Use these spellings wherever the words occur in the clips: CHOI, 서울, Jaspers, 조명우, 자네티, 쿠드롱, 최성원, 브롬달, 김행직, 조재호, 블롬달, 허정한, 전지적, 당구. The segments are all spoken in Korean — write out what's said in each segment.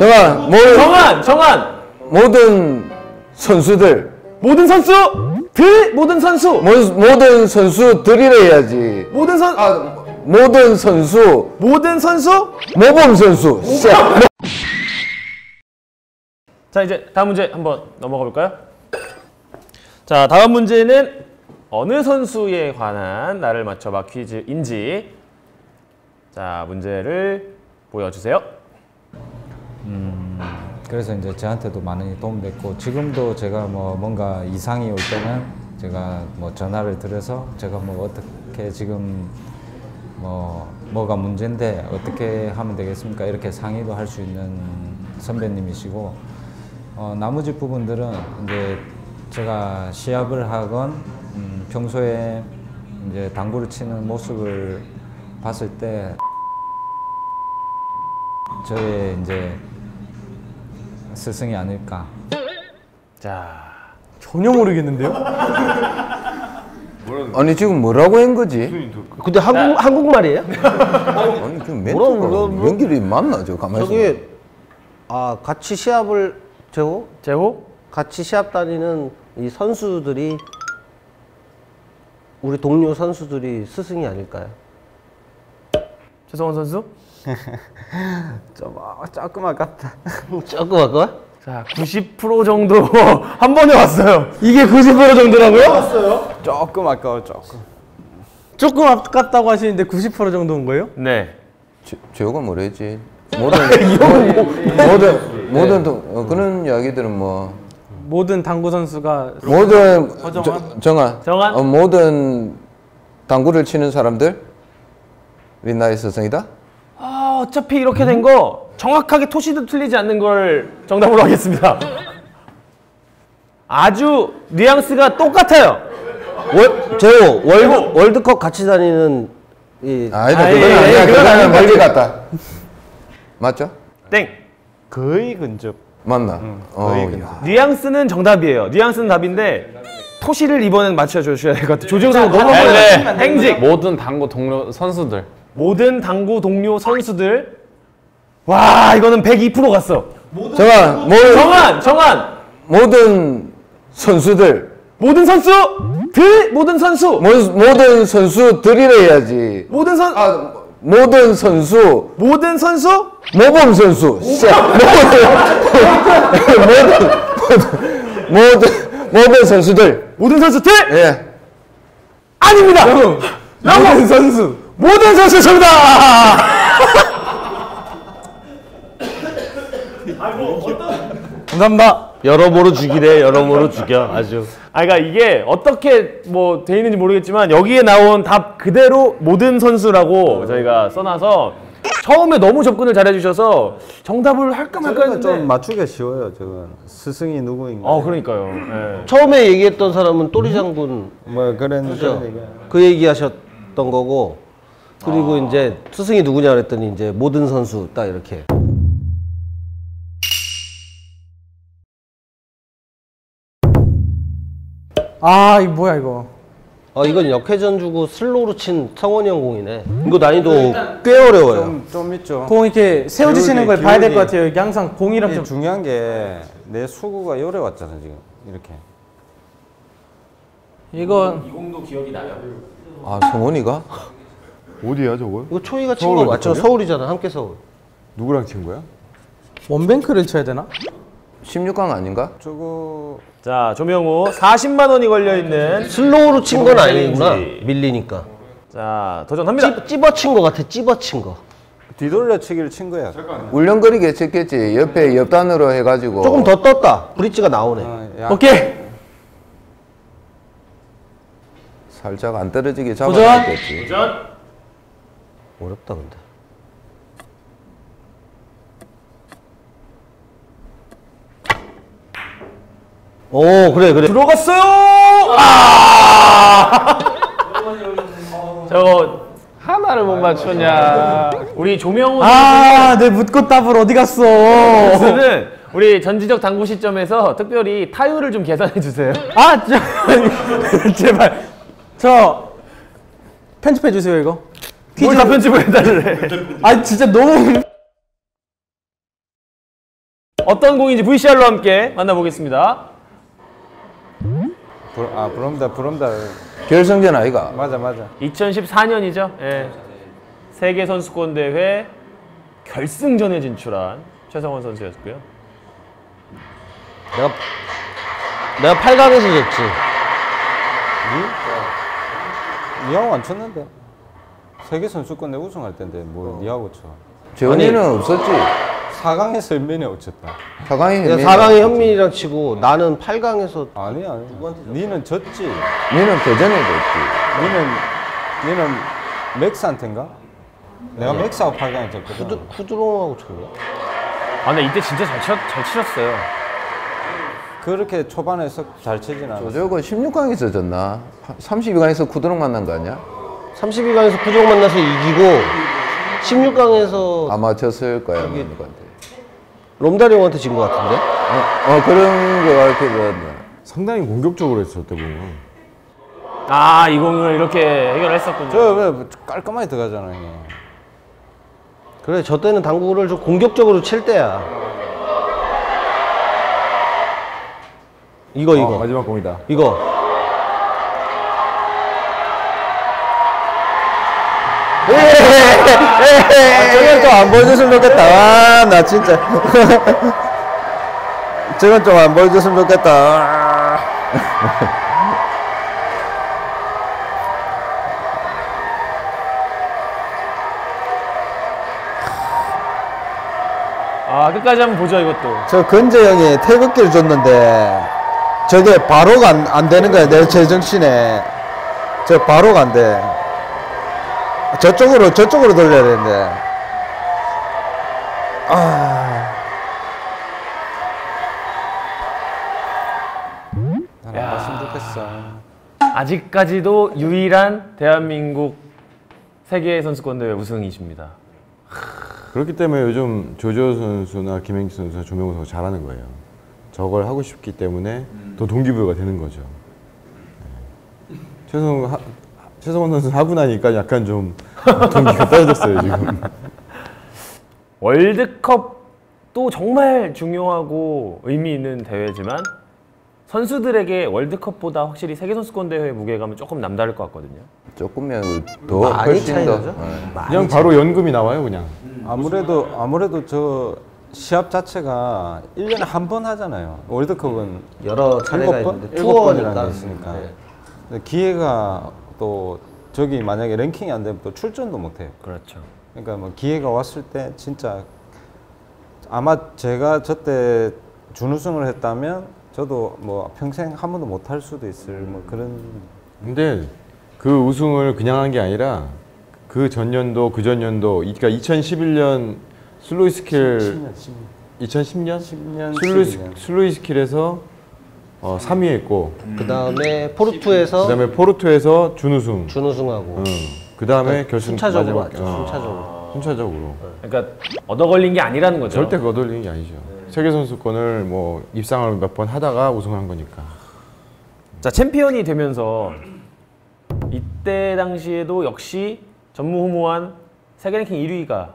정한! 정한! 모든 선수들! 모든 선수! 들! 모든 선수! 모든 선수들이라 해야지. 모든 선... 아... 모든 선수! 모든 선수? 모범 선수! 자, 이제 다음 문제 한번 넘어가 볼까요? 자, 다음 문제는 어느 선수에 관한 나를 맞춰봐 퀴즈인지. 자, 문제를 보여주세요. 그래서 이제 저한테도 많이 도움됐고, 지금도 제가 뭔가 이상이 올 때는 제가 전화를 드려서 제가 어떻게 지금 뭐가 문제인데 어떻게 하면 되겠습니까? 이렇게 상의도 할 수 있는 선배님이시고, 나머지 부분들은 이제 제가 시합을 하건 평소에 이제 당구를 치는 모습을 봤을 때 저의 이제 스승이 아닐까. 자, 전혀 모르겠는데요? 아니 지금 뭐라고 한 거지? 근데 한국말이에요? 아니 지금 멘트가 연결이 맞나? 저 가만히 저기 아 같이 시합을 재호? 같이 시합 다니는 이 선수들이 우리 동료 선수들이 스승이 아닐까요? 최성원 선수? 조금 아깝다. 조금 아까워? 자, 90% 정도 한 번에 왔어요. 이게 90% 정도라고요? 왔어요. 조금 아까워, 조금. 조금 아깝다고 하시는데 90% 정도 온 거예요? 네. 재호가 뭐랬지? 모든 그런 이야기들은 모든 당구 선수가 모든 정한 모든 당구를 치는 사람들이 나의 스승이다? 아 어차피 이렇게 된 거 정확하게 토시도 틀리지 않는 걸 정답으로 하겠습니다. 아주 뉘앙스가 똑같아요. 재호 월드컵 같이 다니는 이 아니다 그건 멀리 갔다. 맞죠? 땡. 거의 근접. 맞나? 거의 근접. 뉘앙스는 정답이에요. 뉘앙스는 답인데 토시를 이번엔 맞춰주셔야 될 것 같아요. 조재호 선수 너무 어려워요. 행직. 모든 당구 동료 선수들. 모든 당구 동료 선수들. 와 이거는 102% 갔어. 정한. 모든 선수들. 모든 선수. 들. 모든 선수. 모든 선수들이라 해야지. 모든 선. 아. 모든 선수. 모든 선수? 모범 선수. 모든 선수들. 모든 선수들? 예. 아닙니다. 모든 선수. 모든 선수 정답. 감사합니다. 여러모로 죽이래. 여러모로 죽여. 아주. 아, 그러니까 이게 어떻게 돼 있는지 모르겠지만 여기에 나온 답 그대로 모든 선수라고 저희가 써놔서 처음에 너무 접근을 잘해주셔서 정답을 할까 말까 했는데 좀 맞추기가 쉬워요. 저건 스승이 누구인가. 아, 그러니까요. 네. 처음에 얘기했던 사람은 또리장군 그랬죠. 그 얘기하셨던 거고, 그리고 이제 스승이 누구냐 그랬더니 이제 모든 선수 딱 이렇게. 아, 이거 뭐야 이거? 아, 이건 역회전 주고 슬로우로 친 성원이 형 공이네. 이거 난이도 꽤 어려워요. 좀 있죠. 공 이렇게 세워지시는 걸 봐야 될 것 같아요. 이게 항상 공이랑 좀 중요한 게 내 수구가 요래 왔잖아 지금 이렇게. 이건 이 공도 기억이 나요. 아, 성원이가? 어디야 저거? 이거 초이가 친 거 맞죠? 서울이잖아. 함께 서울. 누구랑 친 거야? 원뱅크를 쳐야 되나? 16강 아닌가? 저거... 자, 조명우 40만 원이 걸려있는 슬로우로 친 건 아니구나. 밀리니까. 자, 도전합니다. 찝어친 거 같아. 찝어친 거. 뒤돌려치기를 친 거야. 울렁거리게 쳤겠지. 옆에 옆단으로 해가지고 조금 더 떴다. 브릿지가 나오네. 오케이. 살짝 안 떨어지게 잡아야겠지. 도전! 어렵다 근데. 오, 그래. 들어갔어요! 아! 저거 하나를 못 맞추냐. 우리 조명우 아, 내 묻고 답을 어디 갔어. 선수는 우리 전지적 당구 시점에서 특별히 타율을 좀 계산해 주세요. 아, 제발. 저 편집해 주세요, 이거. 퀴즈 다 편집을 해달래. 아, 진짜 너무 어떤 공인지 VCR로 함께 만나보겠습니다. 블롬다hl. 결승전 아이가? 맞아. 2014년이죠. 예. 세계선수권대회 결승전에 진출한 최성원 선수였고요. 내가 8강에서 졌지. 니하고 안 쳤는데. 세계선수권대 우승할 텐데 뭘 니하고 쳐. 재원이는 없었지. 4강에서 현민이하고 쳤다. 4강에 현민이랑 치고 나는 8강에서 아니야. 니는 졌지. 니는 대전에도 없지. 니는 맥스한텐가? 내가 맥스하고 8강에 쳤거든. 쿠드롱하고 쳤나? 아 근데 이때 진짜 잘 치셨어요. 그렇게 초반에 잘 치진 않았어. 조재호가 16강에서 졌나? 32강에서 쿠드롱 만난 거 아니야? 32강에서 쿠드롱 만나서 이기고 16강에서 아마 졌을 거야. 롬다hl 형한테 진 것 같은데? 그런 거 같기도 한데. 상당히 공격적으로 했을 때 보면. 아, 이 공을 이렇게 해결했었군요. 저 왜 깔끔하게 들어가잖아요. 그래, 저 때는 당구를 좀 공격적으로 칠 때야. 이거. 마지막 공이다. 이거. 저건 좀 안 보여줬으면 좋겠다. 나 진짜 저건 좀 안 보여줬으면 좋겠다. 아 끝까지 한번 보죠. 이것도 저 근재 형이 태극기를 줬는데 저게 바로가 안 되는 거야. 내 제정신에 저 바로가 안 돼. 저쪽으로 돌려야 되는데. 난 안 봤으면 좋겠어. 아직까지도 유일한 대한민국 세계선수권대회 우승이십니다. 그렇기 때문에 요즘 조재호 선수나 김행직 선수나 조명우 선수 잘하는 거예요. 저걸 하고 싶기 때문에 더 동기부여가 되는 거죠. 네. 최성원 선수 하고 나니까 약간 좀 동기가 떨어졌어요 지금. 월드컵도 정말 중요하고 의미 있는 대회지만 선수들에게 월드컵보다 확실히 세계선수권대회의 무게감은 조금 남다를 것 같거든요. 조금이야. 더 훨씬 더. 그냥 바로 연금이 나와요 그냥. 아무래도 저 시합 자체가 1년에 한 번 하잖아요. 월드컵은 여러 차례가 있는데 투어니까 있으니까. 네. 기회가 또 저기 만약에 랭킹이 안 되면 또 출전도 못해요. 그렇죠. 그러니까 뭐 기회가 왔을 때 진짜 아마 제가 저때 준우승을 했다면 저도 뭐 평생 한 번도 못할 수도 있을 뭐 그런. 근데 그 우승을 그냥 한 게 아니라 그 전년도 그 전년도 그러니까 2011년 슬로우 스킬 2010년 슬로우 스킬에서 3위 했고 그다음에 포르투에서 준우승. 준우승하고. 그다음에 결승. 순차적으로 맞죠. 순차적으로. 그러니까 얻어 걸린 게 아니라는 거죠. 절대 얻어 걸린 게 아니죠. 네. 세계 선수권을 뭐 입상을 몇 번 하다가 우승한 거니까. 자, 챔피언이 되면서 이때 당시에도 역시 전무후무한 세계 랭킹 1위가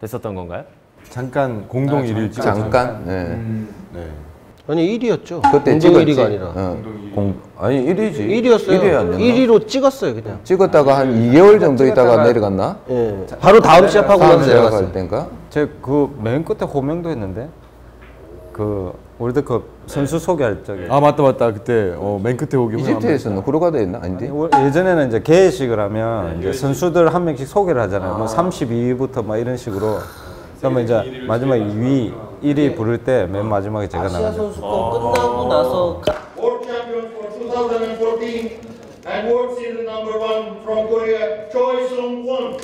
됐었던 건가요? 잠깐 공동 1위. 잠깐. 네. 네. 아니 1위였죠. 그때 공동 1위가 아니라. 아니 1위지. 1위였어요. 1위로 찍었어요 그냥. 찍었다가 한 2개월 정도 있다가 내려갔나? 예. 바로 다음 시합하고 나서 내려갔을 때인가? 제가 그 맨 끝에 호명도 했는데 그 월드컵 선수 소개할 적에. 아 맞다 그때 맨 끝에 호명. 이집트에서는 후르가다 했나? 아닌데. 예전에는 이제 개회식을 하면 이제 선수들 한 명씩 소개를 하잖아요. 뭐 32위부터 막 이런 식으로. 그러면 이제 마지막 2위, 1위 부를 때 맨 마지막에 제가 나가죠. 아시아 선수권 끝나고 나서 World Champion for 2014 and World Series number 1 from Korea, Choi Sung-won.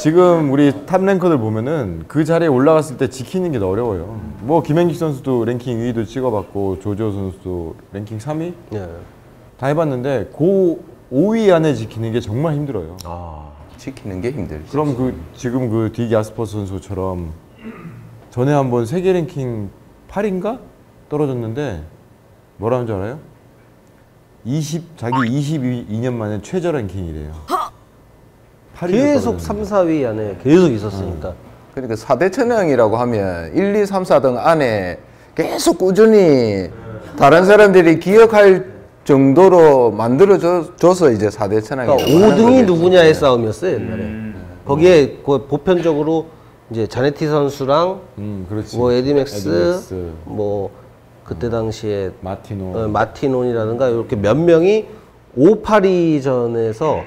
지금 우리 탑 랭커들 보면은 그 자리에 올라갔을 때 지키는 게 더 어려워요. 뭐 김행직 선수도 랭킹 2위도 찍어봤고 조재호 선수도 랭킹 3위? 네. 다 해봤는데 고 5위 안에 지키는 게 정말 힘들어요. 지키는 게 힘들지. 그럼 지금 그 Jaspers 선수처럼 전에 한번 세계 랭킹 8인가 떨어졌는데 뭐라는 줄 알아요? 자기 22년 만에 최저 랭킹이래요. 계속 3, 4위 안에 계속 있었으니까. 그러니까 4대 천왕이라고 하면 1, 2, 3, 4등 안에 계속 꾸준히 다른 사람들이 기억할 정도로 만들어줘서 이제 4대 천왕이라고 그러니까 5등이 누구냐의 싸움이었어요, 옛날에. 거기에 그 보편적으로 이제 자네티 선수랑 뭐 에디맥스 뭐 그때 당시에 마티논이라든가 이렇게 몇 명이 5, 8위전에서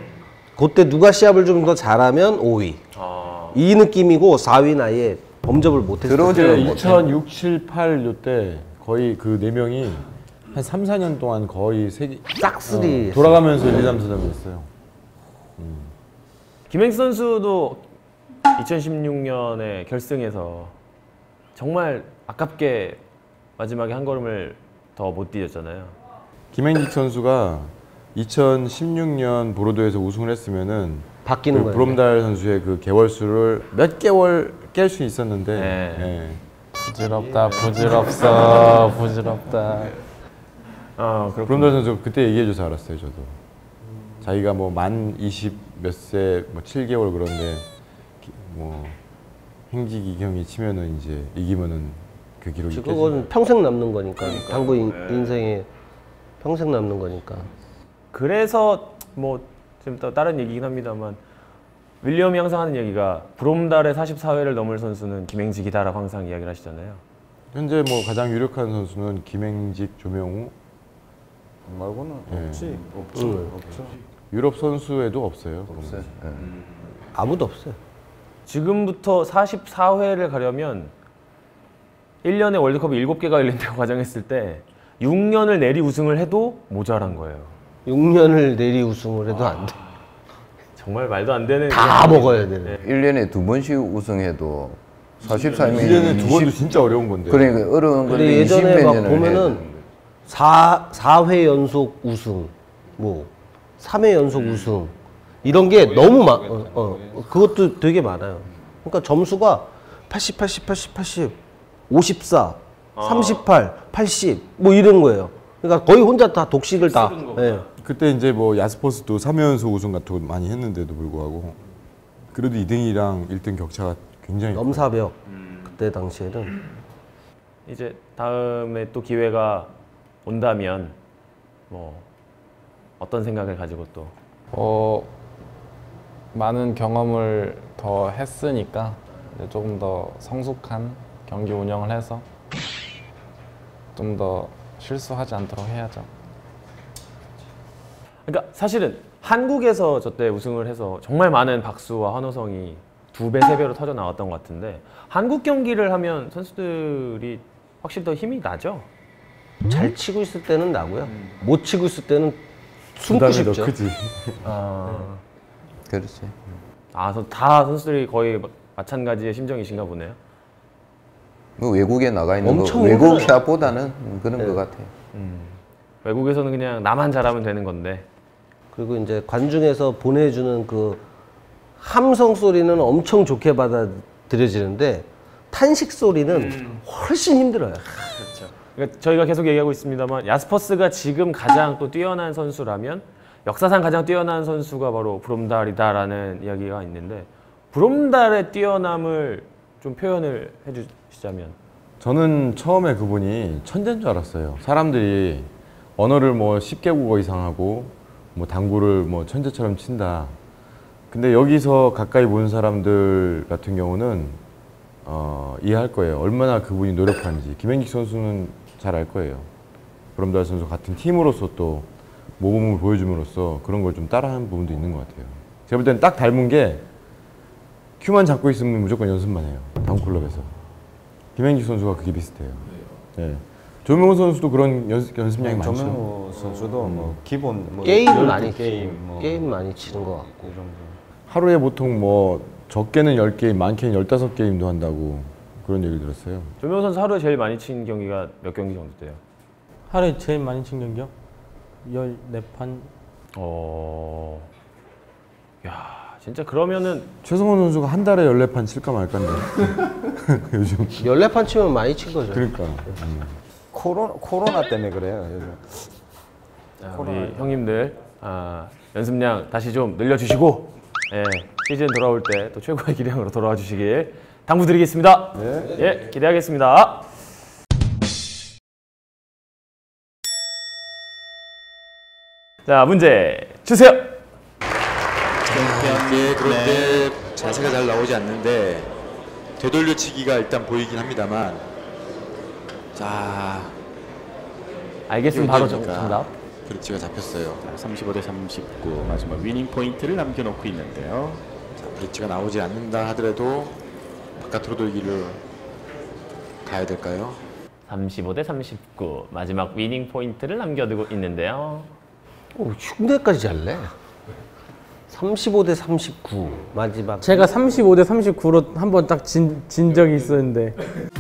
그때 누가 시합을 좀 더 잘하면 5위. 아. 이 느낌이고 4위는 아예 범접을 못했어요. 그때 2006, 7, 8 요때 거의 그 4명이 한 3, 4년 동안 거의 세계 싹쓸이 돌아가면서 1, 2, 3, 4, 5 했어요. 김행직 선수도 2016년에 결승에서 정말 아깝게 마지막에 한 걸음을 더 못 뛰었잖아요. 김행직 선수가 2016년 보르도에서 우승을 했으면은 바뀌는 거예요. 블롬달 선수의 그 개월수를 몇 개월 깰 수 있었는데. 네. 부질없다, 부질없어, 부질없다. 블롬달 선수 그때 얘기해줘서 알았어요, 저도. 자기가 뭐 만 20 몇 세, 뭐 7개월 그런데 뭐 행직이 형이 치면은 이제 이기면은 그 기록이 깨진다. 그건 평생 남는 거니까. 당구 인생에 평생 남는 거니까. 그래서 뭐 지금 또 다른 얘기긴 합니다만 윌리엄이 항상 하는 얘기가 브롬달의 44회를 넘을 선수는 김행직이다라고 항상 이야기를 하시잖아요. 현재 뭐 가장 유력한 선수는 김행직, 조명우 말고는 없죠. 유럽 선수에도 없어요. 네. 아무도 없어요. 지금부터 44회를 가려면 1년에 월드컵이 7개가 열린다고 가정했을 때 6년을 내리 우승을 해도 모자란 거예요. 6년을 내리 우승을 해도 안 돼. 정말 말도 안 되는. 다 먹어야 되네. 네. 1년에 2번씩 우승해도 44회면 1년에 2번도 진짜 어려운 건데. 그러니까 어려운 건데 예전에 막 보면은 4회 연속 우승, 뭐 3회 연속 우승 이런 게 너무 많. 그것도 되게 많아요. 그러니까 점수가 80, 80, 80, 80, 54, 38, 80 뭐 이런 거예요. 그러니까 거의 혼자 다 독식을 다. 예. 그때 이제 뭐 야스퍼스도 3회 연속 우승 같은 거 많이 했는데도 불구하고 그래도 2등이랑 1등 격차가 굉장히 넘사벽. 그때 당시에는 이제 다음에 또 기회가 온다면 뭐 어떤 생각을 가지고 또? 많은 경험을 더 했으니까 이제 조금 더 성숙한 경기 운영을 해서 좀 더 실수하지 않도록 해야죠. 그러니까 사실은 한국에서 저때 우승을 해서 정말 많은 박수와 환호성이 2배, 3배로 터져 나왔던 것 같은데 한국 경기를 하면 선수들이 확실히 더 힘이 나죠? 잘 치고 있을 때는 나고요. 못 치고 있을 때는 숨고 싶죠. 크지. 그렇지. 다 선수들이 거의 마찬가지의 심정이신가 보네요. 뭐 외국에 나가 있는 거 외국 시합보다는 그런 것 같아요. 외국에서는 그냥 나만 잘하면 되는 건데. 그리고 이제 관중에서 보내주는 그 함성 소리는 엄청 좋게 받아들여지는데 탄식 소리는 훨씬 힘들어요. 그렇죠. 그러니까 저희가 계속 얘기하고 있습니다만 야스퍼스가 지금 가장 또 뛰어난 선수라면 역사상 가장 뛰어난 선수가 바로 브롬달이다라는 이야기가 있는데 브롬달의 뛰어남을 좀 표현을 해주시자면. 저는 처음에 그분이 천재인 줄 알았어요. 사람들이 언어를 뭐 10개국어 이상 하고 뭐 당구를 뭐 천재처럼 친다. 근데 여기서 가까이 본 사람들 같은 경우는 이해할 거예요. 얼마나 그분이 노력하는지. 김행직 선수는 잘 알 거예요. 브롬다hl 선수 같은 팀으로서 또 모범을 보여줌으로써 그런 걸 좀 따라하는 부분도 있는 것 같아요. 제가 볼 때는 딱 닮은 게 큐만 잡고 있으면 무조건 연습만 해요. 당구클럽에서. 김행직 선수가 그게 비슷해요. 네. 조명우 선수도 그런 연습량이 많죠. 조명우 선수도 뭐 기본 뭐 게임은 많이 게임 많이 치는 것 같고. 하루에 보통 뭐 적게는 10게임, 많게는 15게임도 한다고. 그런 얘기를 들었어요. 조명우 선수 하루에 제일 많이 친 경기가 몇 경기 정도 돼요? 하루에 제일 많이 친 경기요? 14판. 야, 진짜 그러면은 최성원 선수가 한 달에 14판 칠까 말까인데. 요즘 14판 치면 많이 친 거죠. 그러니까. 코로나 때문에 그래요, 요즘. 자, 우리 형님들 연습량 다시 좀 늘려 주시고 예, 시즌 돌아올 때 또 최고의 기량으로 돌아와 주시길 당부드리겠습니다. 네. 예, 기대하겠습니다. 자, 문제 주세요. 그런데 자세가 잘 나오지 않는데 되돌려치기가 일단 보이긴 합니다만, 자, 알겠으면 바로 정답. 그렇지가 잡혔어요. 35대 39 마지막 위닝 포인트를 남겨놓고 있는데요. 자, 브릿지가 나오지 않는다 하더라도 바깥으로 돌기를 가야 될까요? 35대 39 마지막 위닝 포인트를 남겨두고 있는데요. 오, 흉내까지 잘내. 35대 39 마지막. 제가 35대 39로 한번 딱 진 적이 있었는데.